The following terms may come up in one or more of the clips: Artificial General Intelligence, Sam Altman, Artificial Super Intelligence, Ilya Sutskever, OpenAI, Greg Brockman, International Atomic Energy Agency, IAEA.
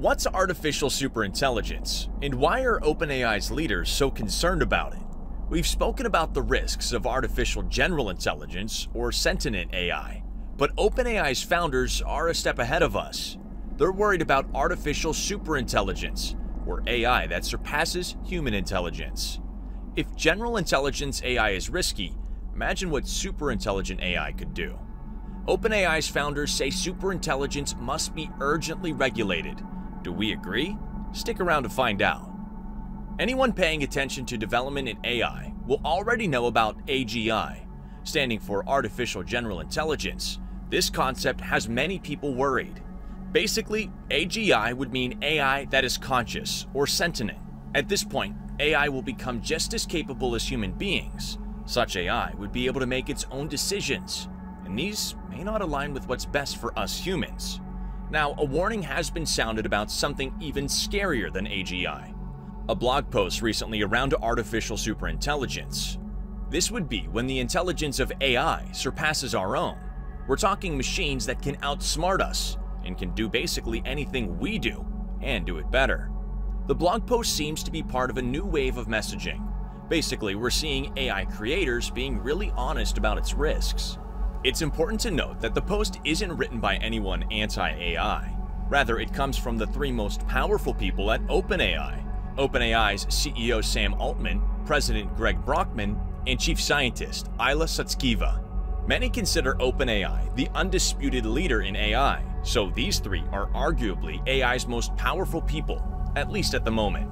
What's artificial superintelligence, and why are OpenAI's leaders so concerned about it? We've spoken about the risks of artificial general intelligence, or sentient AI, but OpenAI's founders are a step ahead of us. They're worried about artificial superintelligence, or AI that surpasses human intelligence. If general intelligence AI is risky, imagine what superintelligent AI could do. OpenAI's founders say superintelligence must be urgently regulated. Do we agree? Stick around to find out. Anyone paying attention to development in AI will already know about AGI, standing for Artificial General Intelligence. This concept has many people worried. Basically, AGI would mean AI that is conscious or sentient. At this point, AI will become just as capable as human beings. Such AI would be able to make its own decisions, and these may not align with what's best for us humans. Now, a warning has been sounded about something even scarier than AGI. A blog post recently around artificial superintelligence. This would be when the intelligence of AI surpasses our own. We're talking machines that can outsmart us and can do basically anything we do and do it better. The blog post seems to be part of a new wave of messaging. Basically, we're seeing AI creators being really honest about its risks. It's important to note that the post isn't written by anyone anti-AI. Rather, it comes from the three most powerful people at OpenAI: OpenAI's CEO Sam Altman, President Greg Brockman, and Chief Scientist Ilya Sutskever. Many consider OpenAI the undisputed leader in AI, so these three are arguably AI's most powerful people, at least at the moment.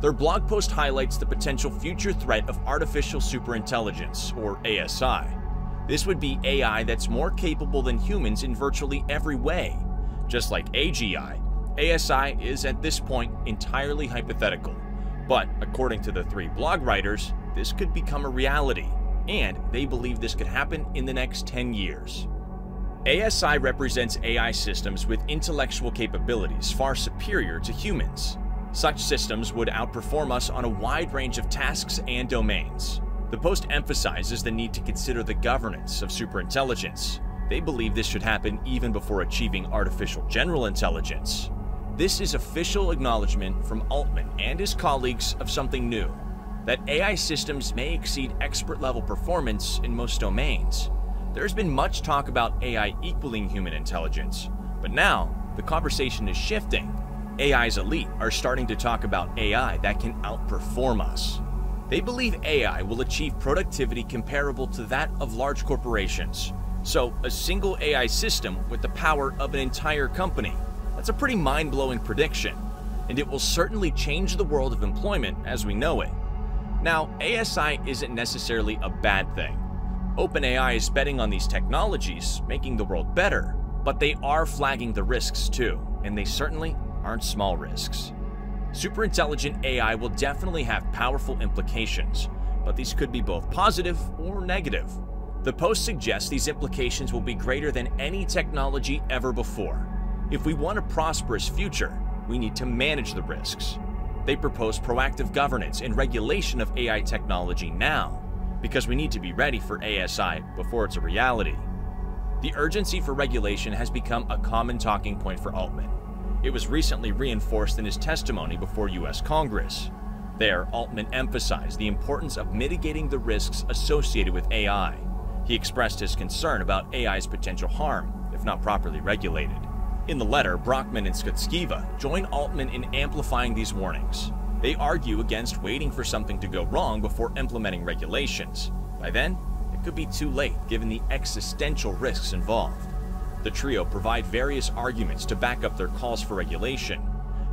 Their blog post highlights the potential future threat of artificial superintelligence, or ASI. This would be AI that's more capable than humans in virtually every way. Just like AGI, ASI is at this point entirely hypothetical. But according to the three blog writers, this could become a reality, and they believe this could happen in the next 10 years. ASI represents AI systems with intellectual capabilities far superior to humans. Such systems would outperform us on a wide range of tasks and domains. The post emphasizes the need to consider the governance of superintelligence. They believe this should happen even before achieving artificial general intelligence. This is official acknowledgement from Altman and his colleagues of something new, that AI systems may exceed expert-level performance in most domains. There's been much talk about AI equaling human intelligence, but now the conversation is shifting. AI's elite are starting to talk about AI that can outperform us. They believe AI will achieve productivity comparable to that of large corporations. So, a single AI system with the power of an entire company. That's a pretty mind-blowing prediction, and it will certainly change the world of employment as we know it. Now, ASI isn't necessarily a bad thing. OpenAI is betting on these technologies, making the world better, but they are flagging the risks too, and they certainly aren't small risks. Superintelligent AI will definitely have powerful implications, but these could be both positive or negative. The post suggests these implications will be greater than any technology ever before. If we want a prosperous future, we need to manage the risks. They propose proactive governance and regulation of AI technology now, because we need to be ready for ASI before it's a reality. The urgency for regulation has become a common talking point for Altman. It was recently reinforced in his testimony before U.S. Congress. There, Altman emphasized the importance of mitigating the risks associated with AI. He expressed his concern about AI's potential harm if not properly regulated. In the letter, Brockman and Sutskever join Altman in amplifying these warnings. They argue against waiting for something to go wrong before implementing regulations. By then, it could be too late given the existential risks involved. The trio provide various arguments to back up their calls for regulation.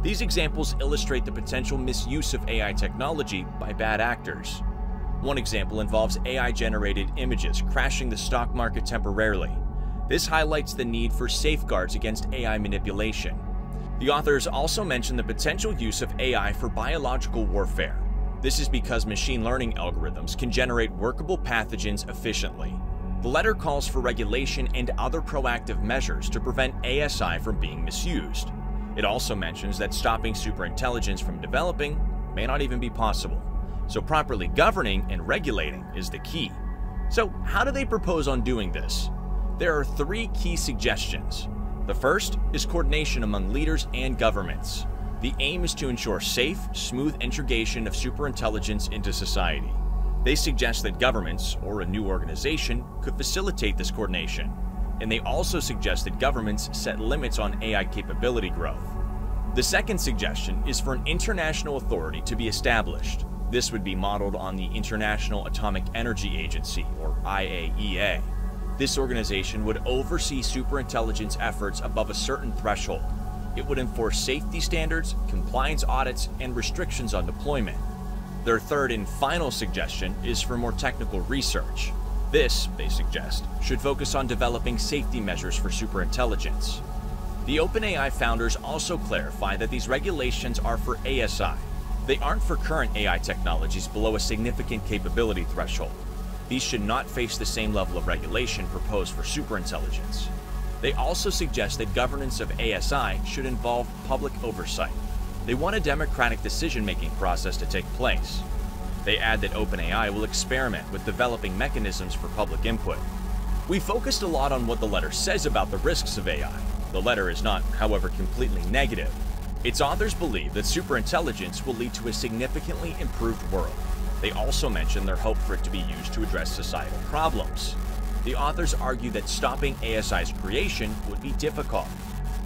These examples illustrate the potential misuse of AI technology by bad actors. One example involves AI-generated images crashing the stock market temporarily. This highlights the need for safeguards against AI manipulation. The authors also mention the potential use of AI for biological warfare. This is because machine learning algorithms can generate workable pathogens efficiently. The letter calls for regulation and other proactive measures to prevent ASI from being misused. It also mentions that stopping superintelligence from developing may not even be possible. So properly governing and regulating is the key. So how do they propose on doing this? There are three key suggestions. The first is coordination among leaders and governments. The aim is to ensure safe, smooth integration of superintelligence into society. They suggest that governments, or a new organization, could facilitate this coordination, and they also suggest that governments set limits on AI capability growth. The second suggestion is for an international authority to be established. This would be modeled on the International Atomic Energy Agency, or IAEA. This organization would oversee superintelligence efforts above a certain threshold. It would enforce safety standards, compliance audits, and restrictions on deployment. Their third and final suggestion is for more technical research. This, they suggest, should focus on developing safety measures for superintelligence. The OpenAI founders also clarify that these regulations are for ASI. They aren't for current AI technologies below a significant capability threshold. These should not face the same level of regulation proposed for superintelligence. They also suggest that governance of ASI should involve public oversight. They want a democratic decision-making process to take place. They add that OpenAI will experiment with developing mechanisms for public input. We focused a lot on what the letter says about the risks of AI. The letter is not, however, completely negative. Its authors believe that superintelligence will lead to a significantly improved world. They also mention their hope for it to be used to address societal problems. The authors argue that stopping ASI's creation would be difficult.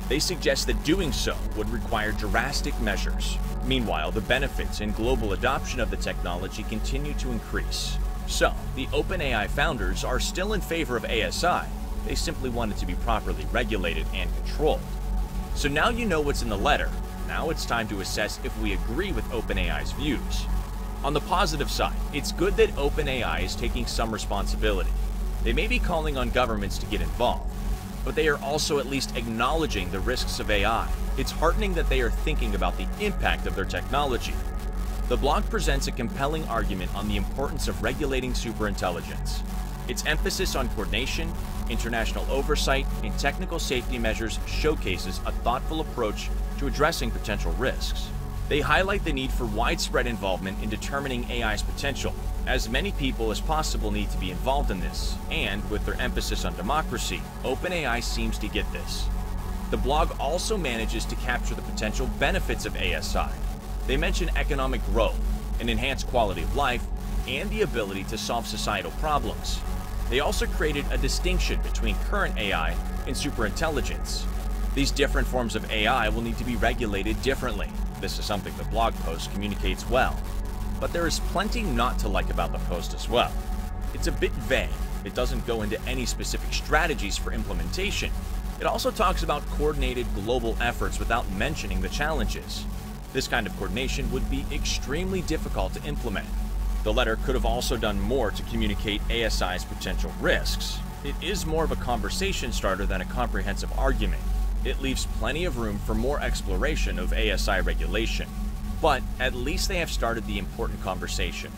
They suggest that doing so would require drastic measures. Meanwhile, the benefits and global adoption of the technology continue to increase. So, the OpenAI founders are still in favor of ASI. They simply want it to be properly regulated and controlled. So now you know what's in the letter. Now it's time to assess if we agree with OpenAI's views. On the positive side, it's good that OpenAI is taking some responsibility. They may be calling on governments to get involved, but they are also at least acknowledging the risks of AI. It's heartening that they are thinking about the impact of their technology. The blog presents a compelling argument on the importance of regulating superintelligence. Its emphasis on coordination, international oversight, and technical safety measures showcases a thoughtful approach to addressing potential risks. They highlight the need for widespread involvement in determining AI's potential. As many people as possible need to be involved in this, and with their emphasis on democracy, OpenAI seems to get this. The blog also manages to capture the potential benefits of ASI. They mention economic growth, an enhanced quality of life, and the ability to solve societal problems. They also created a distinction between current AI and superintelligence. These different forms of AI will need to be regulated differently. This is something the blog post communicates well. But there is plenty not to like about the post as well. It's a bit vague. It doesn't go into any specific strategies for implementation. It also talks about coordinated global efforts without mentioning the challenges. This kind of coordination would be extremely difficult to implement. The letter could have also done more to communicate ASI's potential risks. It is more of a conversation starter than a comprehensive argument. It leaves plenty of room for more exploration of ASI regulation. But at least they have started the important conversation.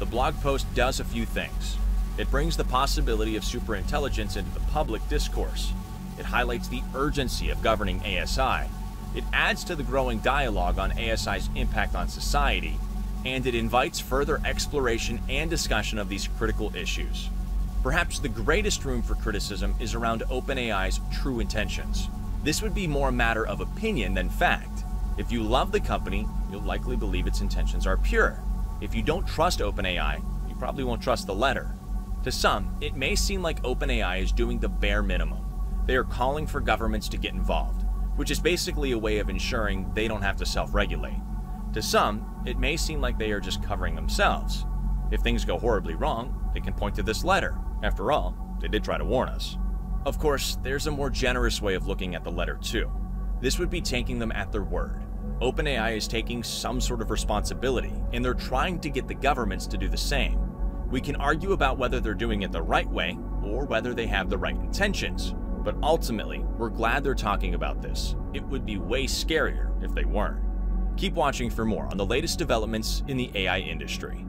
The blog post does a few things. It brings the possibility of superintelligence into the public discourse. It highlights the urgency of governing ASI. It adds to the growing dialogue on ASI's impact on society. And it invites further exploration and discussion of these critical issues. Perhaps the greatest room for criticism is around OpenAI's true intentions. This would be more a matter of opinion than fact. If you love the company, you'll likely believe its intentions are pure. If you don't trust OpenAI, you probably won't trust the letter. To some, it may seem like OpenAI is doing the bare minimum. They are calling for governments to get involved, which is basically a way of ensuring they don't have to self-regulate. To some, it may seem like they are just covering themselves. If things go horribly wrong, they can point to this letter. After all, they did try to warn us. Of course, there's a more generous way of looking at the letter too. This would be taking them at their word. OpenAI is taking some sort of responsibility, and they're trying to get the governments to do the same. We can argue about whether they're doing it the right way or whether they have the right intentions, but ultimately, we're glad they're talking about this. It would be way scarier if they weren't. Keep watching for more on the latest developments in the AI industry.